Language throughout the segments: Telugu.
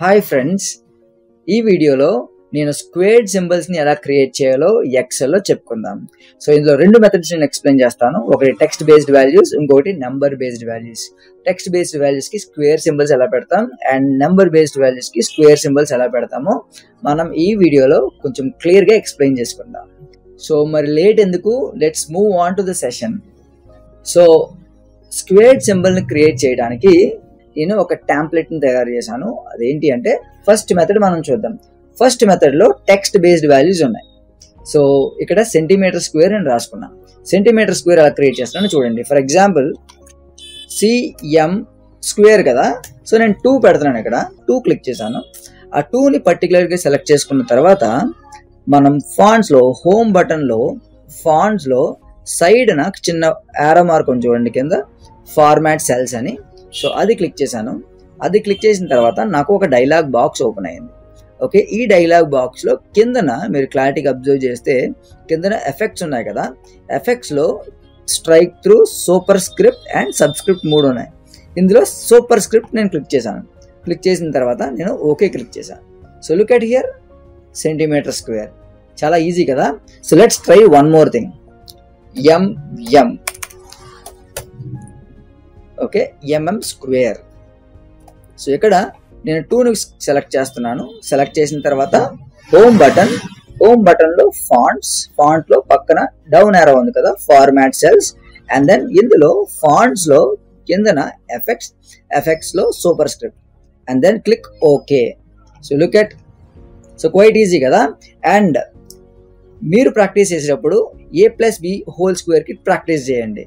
హాయ్ ఫ్రెండ్స్, ఈ వీడియోలో నేను స్క్వేర్డ్ సింబల్స్ని ఎలా క్రియేట్ చేయాలో ఎక్సెల్లో చెప్పుకుందాం. సో ఇందులో రెండు మెథడ్స్ నేను ఎక్స్ప్లెయిన్ చేస్తాను. ఒకటి టెక్స్ట్ బేస్డ్ వాల్యూస్, ఇంకొకటి number based values. Text based వాల్యూస్కి స్క్వేర్ సింబల్స్ ఎలా పెడతాం అండ్ నెంబర్ బేస్డ్ వాల్యూస్కి స్క్వేర్ సింబల్స్ ఎలా పెడతామో మనం ఈ వీడియోలో కొంచెం క్లియర్గా ఎక్స్ప్లెయిన్ చేసుకుందాం. సో మరి లేట్ ఎందుకు, let's move on to the session. So squared సింబల్ని క్రియేట్ చేయడానికి నేను ఒక టెంప్లెట్ని తయారు చేశాను. అదేంటి అంటే ఫస్ట్ మెథడ్ మనం చూద్దాం. ఫస్ట్ మెథడ్లో టెక్స్ట్ బేస్డ్ వాల్యూస్ ఉన్నాయి. సో ఇక్కడ సెంటీమీటర్ స్క్వేర్ అని రాసుకున్నాను. సెంటీమీటర్ స్క్వేర్ అలా క్రియేట్ చేస్తున్నాను చూడండి. ఫర్ ఎగ్జాంపుల్ సిఎం స్క్వేర్ కదా, సో నేను 2 పెడుతున్నాను. ఇక్కడ 2 క్లిక్ చేశాను. ఆ 2ని పర్టికులర్గా సెలెక్ట్ చేసుకున్న తర్వాత మనం ఫాంట్స్లో హోమ్ బటన్లో ఫాంట్స్లో సైడ్ నాకు చిన్న యారో మార్క్ ఉంది చూడండి కింద, ఫార్మాట్ సెల్స్ అని. సో అది క్లిక్ చేశాను. అది క్లిక్ చేసిన తర్వాత నాకు ఒక డైలాగ్ బాక్స్ ఓపెన్ అయ్యింది. ఓకే, ఈ డైలాగ్ బాక్స్లో కిందన మీరు క్లారిటీగా అబ్జర్వ్ చేస్తే కిందన ఎఫెక్ట్స్ ఉన్నాయి కదా. ఎఫెక్ట్స్లో strike through, super script and subscript 3 ఉన్నాయి. ఇందులో సూపర్ స్క్రిప్ట్ నేను క్లిక్ చేశాను. క్లిక్ చేసిన తర్వాత నేను ఓకే క్లిక్ చేశాను. So look at here, centimetre square చాలా ఈజీ కదా. So let's try one more thing. MM, okay, MM square. So ఇక్కడ నేను 2ని సెలెక్ట్ చేస్తున్నాను. సెలెక్ట్ చేసిన తర్వాత హోమ్ బటన్, హోమ్ బటన్లో ఫాంట్స్, ఫాంట్లో పక్కన డౌన్ యారో ఉంది కదా, ఫార్మాట్ సెల్స్, అండ్ దెన్ ఇందులో ఫాంట్స్లో కిందన ఎఫెక్ట్స్, ఎఫెక్ట్స్లో super script, and then click okay. So look at, so quite easy కదా. అండ్ మీరు ప్రాక్టీస్ చేసేటప్పుడు a+b² కి ప్రాక్టీస్ చేయండి.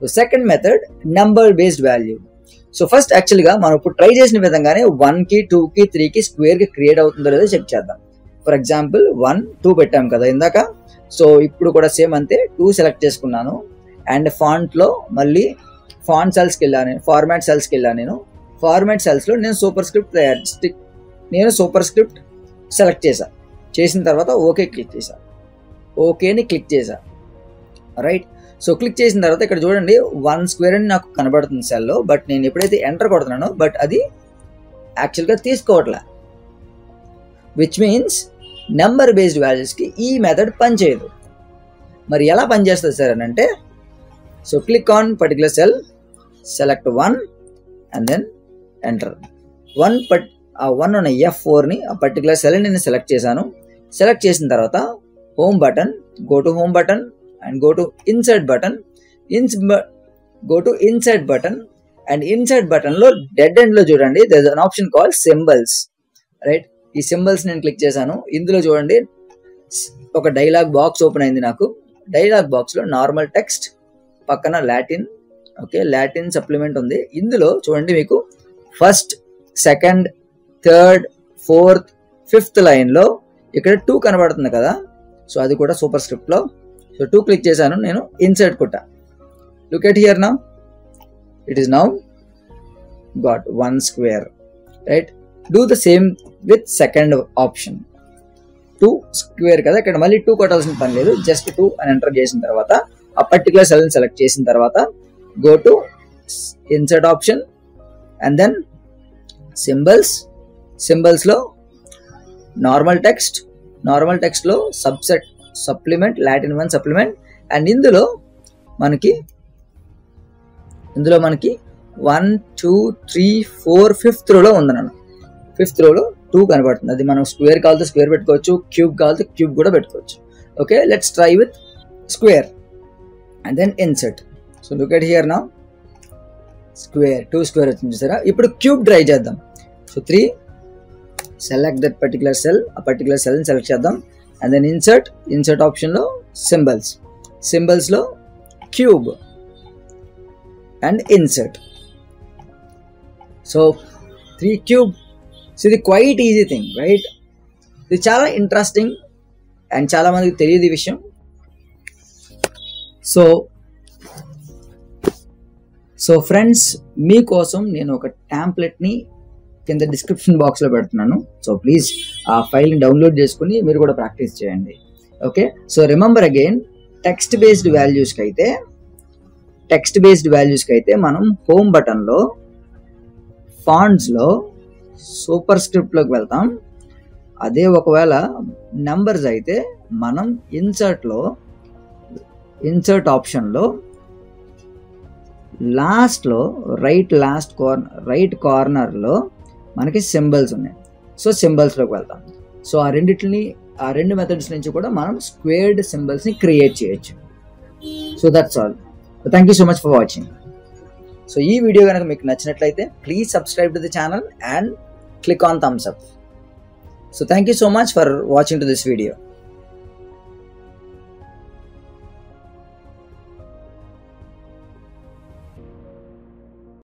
So second method number based value. So first యాక్చువల్గా మనం ఇప్పుడు ట్రై చేసిన విధంగానే 1కి 2కి 3కి స్క్వేర్కి క్రియేట్ అవుతుందో లేదో చెక్ చేద్దాం. ఫర్ ఎగ్జాంపుల్ 1, 2 పెట్టాం కదా ఇందాక. సో ఇప్పుడు కూడా సేమ్ అంతే, 2 సెలెక్ట్ చేసుకున్నాను. అండ్ ఫాంట్లో మళ్ళీ ఫాంట్ సెల్స్కి వెళ్ళాను, ఫార్మాట్ సెల్స్కి వెళ్ళాను. నేను ఫార్మాట్ సెల్స్లో నేను సూపర్ స్క్రిప్ట్ సెలెక్ట్ చేశాను. చేసిన తర్వాత ఓకే క్లిక్ చేశాను. ఓకేని క్లిక్ చేశాను. రైట్, సో క్లిక్ చేసిన తర్వాత ఇక్కడ చూడండి 1 స్క్వేర్ అని నాకు కనబడుతుంది సెల్లో. బట్ నేను ఎప్పుడైతే ఎంటర్ కొడుతున్నానో బట్ అది యాక్చువల్గా తీసుకోవట్లే, విచ్ మీన్స్ నెంబర్ బేస్డ్ వాల్యూస్కి ఈ మెథడ్ పనిచేయదు. మరి ఎలా పనిచేస్తుంది సార్ అని అంటే, so click on particular cell, select 1 and then enter. 1 ఉన్న F4ని ఆ పర్టికులర్ సెల్ని నేను సెలెక్ట్ చేశాను. సెలెక్ట్ చేసిన తర్వాత home button, go to home button and go to insert button, and insert బటన్లో డెడ్ ఎండ్లో చూడండి there is an option call symbols. Right, ఈ సింబల్స్ నేను క్లిక్ చేశాను. ఇందులో చూడండి ఒక డైలాగ్ బాక్స్ ఓపెన్ అయింది నాకు. డైలాగ్ బాక్స్లో నార్మల్ టెక్స్ట్, పక్కన లాటిన్, ఓకే, లాటిన్ సప్లిమెంట్ ఉంది. ఇందులో చూడండి మీకు 1st, 2nd, 3rd, 4th, 5th లైన్లో ఇక్కడ 2 కనబడుతుంది కదా. సో అది కూడా సూపర్ స్క్రిప్ట్లో. సో 2 క్లిక్ చేశాను నేను, ఇన్సర్ట్ కొట్టా. Look at here now, it is now got 1 square. Right, do the same with second option. 2 square కదా, ఇక్కడ మళ్ళీ 2 కొట్టాల్సిన పని లేదు. జస్ట్ 2 అని ఎంటర్ చేసిన తర్వాత ఆ పర్టికులర్ సెల్ని సెలెక్ట్ చేసిన తర్వాత go to insert option and then symbols. సింబల్స్లో నార్మల్ టెక్స్ట్, నార్మల్ టెక్స్ట్లో subset, supplement, Latin 1 supplement, and ఇందులో మనకి 1, 2, 3, 4, 5th రోలో ఉందన్నాను. 5th రోలో 2 కనబడుతుంది. అది మనం స్క్వేర్ కావాలితే స్క్వేర్ పెట్టుకోవచ్చు, క్యూబ్ కావాలితే క్యూబ్ కూడా పెట్టుకోవచ్చు. Okay, let's try with square and then insert. So look at here now, square 2 square వచ్చింది సరే. ఇప్పుడు క్యూబ్ ట్రై చేద్దాం. So 3, select that particular cell, ఆ పర్టికులర్ సెల్ని సెలెక్ట్ చేద్దాం అండ్ దెన్ ఇన్సర్ట్. ఇన్సర్ట్ ఆప్షన్లో సింబల్స్, సింబల్స్లో cube and insert. So 3 cube. So ఇది క్వైట్ ఈజీ థింగ్, రైట్. ఇది చాలా ఇంట్రెస్టింగ్ అండ్ చాలామందికి తెలియదు ఈ విషయం. సో ఫ్రెండ్స్, మీకోసం నేను ఒక టెంప్లెట్ని కింద డిస్క్రిప్షన్ బాక్స్లో పెడుతున్నాను. సో ప్లీజ్ ఆ ఫైల్ని డౌన్లోడ్ చేసుకుని మీరు కూడా ప్రాక్టీస్ చేయండి. Okay, so remember again, text based వాల్యూస్కి అయితే మనం హోమ్ బటన్లో, ఫాంట్స్లో, సూపర్ స్క్రిప్ట్ లోకి వెళ్తాం. అదే ఒకవేళ నంబర్స్ అయితే మనం ఇన్సర్ట్ ఆప్షన్లో లాస్ట్లో రైట్ కార్నర్లో మనకి సింబల్స్ ఉన్నాయి. సో సింబల్స్లోకి వెళ్తాం. సో ఆ రెండు మెథడ్స్ నుంచి కూడా మనం స్క్వేర్డ్ సింబల్స్ని క్రియేట్ చేయొచ్చు. So that's all. Thank you so much for watching. So ఈ వీడియో కనుక మీకు నచ్చినట్లయితే please subscribe to the channel and click on thumbs up. So thank you so much for watching to this video.